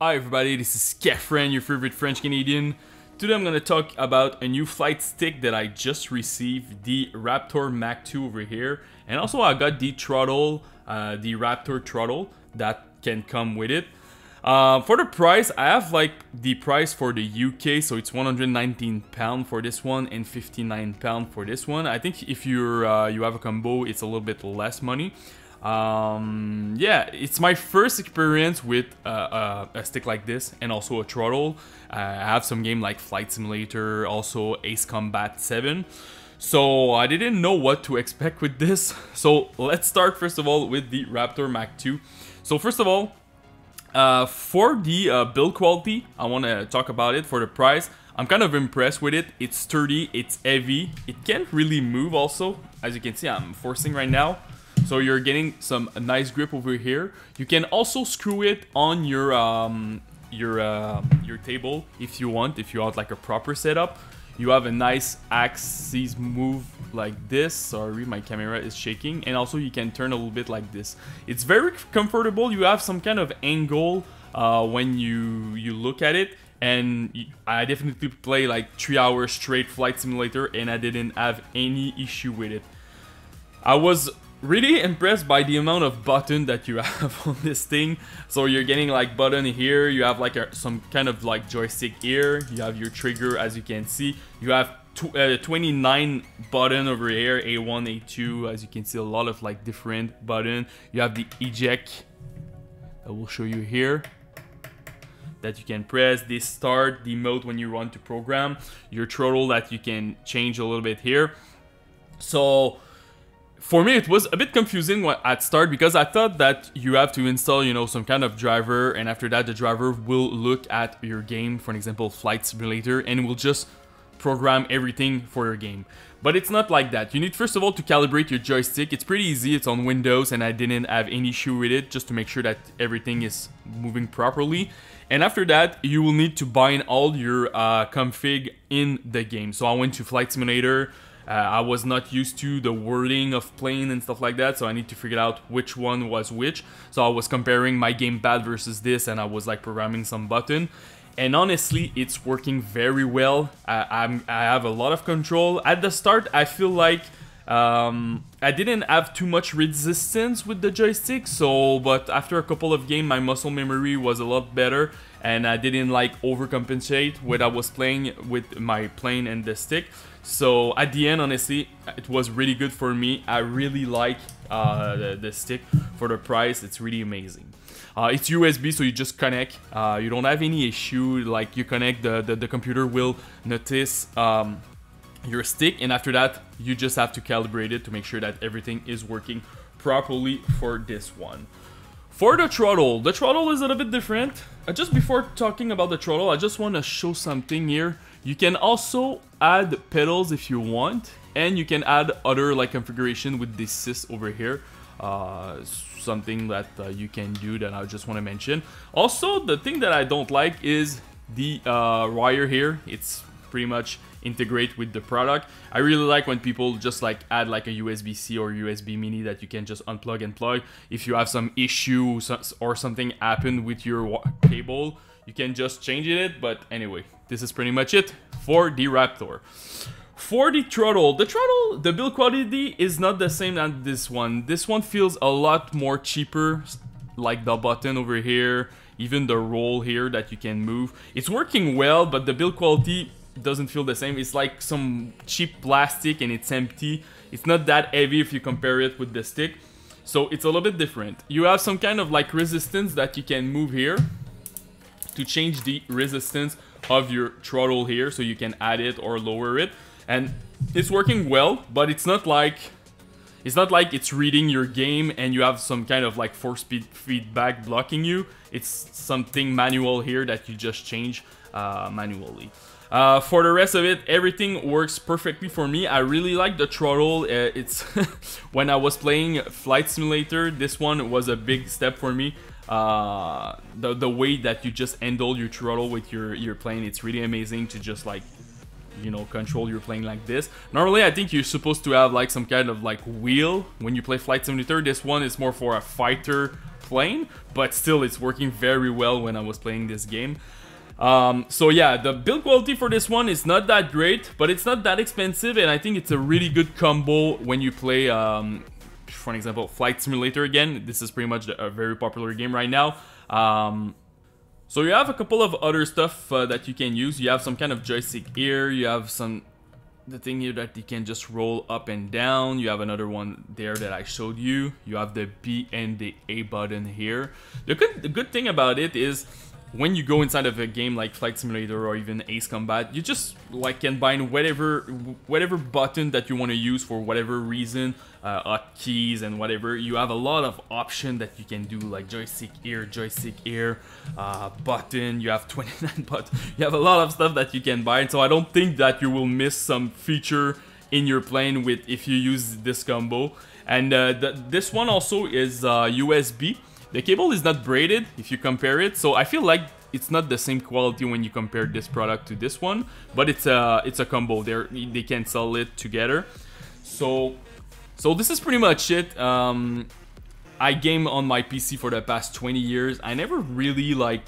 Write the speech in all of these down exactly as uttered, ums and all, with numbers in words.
Hi everybody, this is Kefren, your favorite French Canadian. Today I'm gonna talk about a new flight stick that I just received, the Raptor Mach two over here, and also I got the throttle, uh, the Raptor throttle that can come with it. Uh, for the price, I have like the price for the U K, so it's one hundred nineteen pounds for this one and fifty-nine pounds for this one. I think if you're uh, you have a combo, it's a little bit less money. Um yeah, it's my first experience with uh, uh, a stick like this and also a throttle. uh, I have some game like Flight Simulator, also Ace Combat seven, so I didn't know what to expect with this. So let's start first of all with the Raptor Mach two. So first of all, uh for the uh, build quality, I want to talk about it. For the price, I'm kind of impressed with it. It's sturdy, it's heavy, it can't really move. Also, as you can see, I'm forcing right now. So you're getting some nice grip over here. You can also screw it on your um, your uh, your table if you want. If you want like a proper setup, you have a nice axis move like this. Sorry, my camera is shaking. And also you can turn a little bit like this. It's very comfortable. You have some kind of angle uh, when you you look at it. And I definitely play like three hours straight Flight Simulator, and I didn't have any issue with it. I was really impressed by the amount of button that you have on this thing. So you're getting like button here, you have like a, some kind of like joystick here, you have your trigger, as you can see, you have tw uh, twenty-nine button over here, A one, A two, as you can see, a lot of like different button. You have the eject, I will show you here, that you can press, this start, the mode when you run to program, your throttle that you can change a little bit here. So for me, it was a bit confusing at start because I thought that you have to install, you know, some kind of driver, and after that the driver will look at your game, for example, Flight Simulator, and will just program everything for your game. But it's not like that. You need first of all to calibrate your joystick. It's pretty easy, it's on Windows, and I didn't have any issue with it, just to make sure that everything is moving properly. And after that, you will need to bind all your uh, config in the game. So I went to Flight Simulator. Uh, I was not used to the wording of plane and stuff like that, so I need to figure out which one was which. So I was comparing my gamepad versus this, and I was like programming some button. And honestly, it's working very well. I, I'm, I have a lot of control. At the start, I feel like um, I didn't have too much resistance with the joystick. So, but after a couple of games, my muscle memory was a lot better, and I didn't like overcompensate when I was playing with my plane and the stick. So at the end, honestly, it was really good for me. I really like uh, the, the stick for the price. It's really amazing. Uh, it's U S B, so you just connect. Uh, you don't have any issue. Like you connect, the, the, the computer will notice um, your stick. And after that, you just have to calibrate it to make sure that everything is working properly for this one. For the throttle, the throttle is a little bit different. Uh, just before talking about the throttle, I just want to show something here. You can also add pedals if you want, and you can add other like configuration with this assist over here. Uh, something that uh, you can do that I just want to mention. Also, the thing that I don't like is the uh, wire here. It's pretty much integrate with the product. I really like when people just like add like a U S B C or U S B mini that you can just unplug and plug. If you have some issue or something happen with your cable, you can just change it. But anyway, this is pretty much it for the Raptor. For the throttle, the throttle, the build quality is not the same as this one. This one feels a lot more cheaper, like the button over here, even the roll here that you can move. It's working well, but the build quality doesn't feel the same. It's like some cheap plastic and it's empty. It's not that heavy if you compare it with the stick, so it's a little bit different. You have some kind of like resistance that you can move here to change the resistance of your throttle here, so you can add it or lower it, and it's working well, but it's not like it's not like it's reading your game and you have some kind of like force feedback blocking you. It's something manual here that you just change uh, manually. Uh, for the rest of it, everything works perfectly for me. I really like the throttle. Uh, it's when I was playing Flight Simulator, this one was a big step for me. Uh, the, the way that you just handle your throttle with your, your plane, it's really amazing to just like you know, control you're playing like this. Normally, I think you're supposed to have like some kind of like wheel when you play Flight Simulator. This one is more for a fighter plane, but still it's working very well when I was playing this game. Um, so yeah, the build quality for this one is not that great, but it's not that expensive, and I think it's a really good combo when you play, um, for an example, Flight Simulator again. This is pretty much a very popular game right now. Um, so you have a couple of other stuff uh, that you can use. You have some kind of joystick here, you have some, the thing here that you can just roll up and down. You have another one there that I showed you. You have the B and the A button here. The good, the good thing about it is, when you go inside of a game like Flight Simulator or even Ace Combat, you just like can bind whatever whatever button that you want to use for whatever reason, uh, hotkeys and whatever. You have a lot of options that you can do, like joystick here, joystick here, uh, button. You have twenty-nine buttons. You have a lot of stuff that you can bind. So I don't think that you will miss some feature in your plane with if you use this combo. And uh, th this one also is uh, U S B. The cable is not braided if you compare it, so I feel like it's not the same quality when you compare this product to this one, but it's a, it's a combo. They're, they can sell it together. So, so this is pretty much it. Um, I game on my P C for the past twenty years. I never really like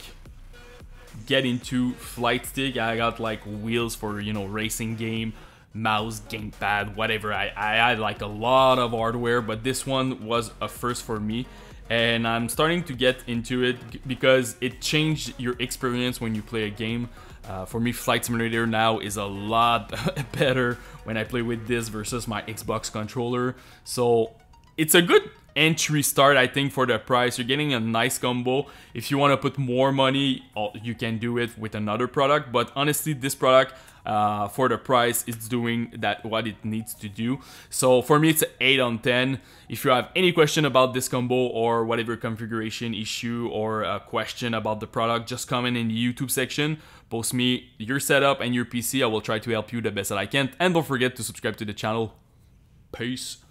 get into flight stick. I got like wheels for, you know, racing game, mouse, gamepad, whatever. I, I had like a lot of hardware, but this one was a first for me. And I'm starting to get into it because it changed your experience when you play a game. Uh, for me, Flight Simulator now is a lot better when I play with this versus my Xbox controller. So it's a good entry start, I think, for the price. You're getting a nice combo. If you want to put more money, you can do it with another product. But honestly, this product, uh, for the price, it's doing that what it needs to do. So for me, it's an eight on ten. If you have any question about this combo or whatever configuration issue or a question about the product, just comment in the YouTube section, post me your setup and your P C. I will try to help you the best that I can. And don't forget to subscribe to the channel. Peace.